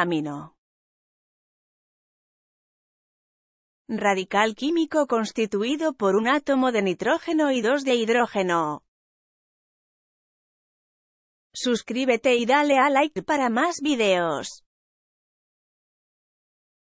amino. Radical químico constituido por un átomo de nitrógeno y dos de hidrógeno. Suscríbete y dale a like para más videos.